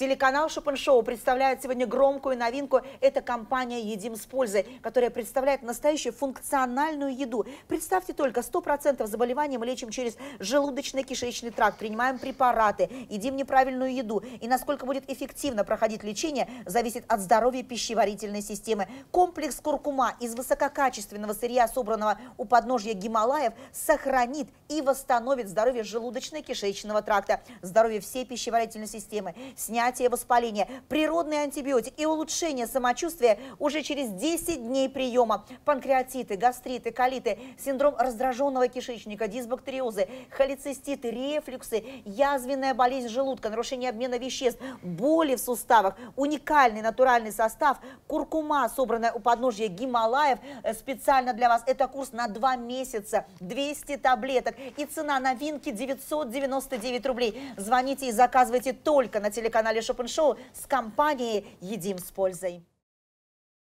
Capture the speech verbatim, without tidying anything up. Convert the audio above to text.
Телеканал Shop and Show представляет сегодня громкую новинку. Это компания «Едим с пользой», которая представляет настоящую функциональную еду. Представьте только, сто процентов заболеваний мы лечим через желудочно-кишечный тракт, принимаем препараты, едим неправильную еду. И насколько будет эффективно проходить лечение, зависит от здоровья пищеварительной системы. Комплекс «Куркума» из высококачественного сырья, собранного у подножья Гималаев, сохранит и восстановит здоровье желудочно-кишечного тракта, здоровье всей пищеварительной системы, снять воспаления, природный антибиотик и улучшение самочувствия уже через десять дней приема. Панкреатиты, гастриты, колиты, синдром раздраженного кишечника, дисбактериозы, холециститы, рефлюксы, язвенная болезнь желудка, нарушение обмена веществ, боли в суставах. Уникальный натуральный состав куркума, собранная у подножья Гималаев, специально для вас. Это курс на два месяца, двести таблеток, и цена новинки девятьсот девяносто девять рублей. Звоните и заказывайте только на телеканале Шопеншоу с компанией «Едим с пользой».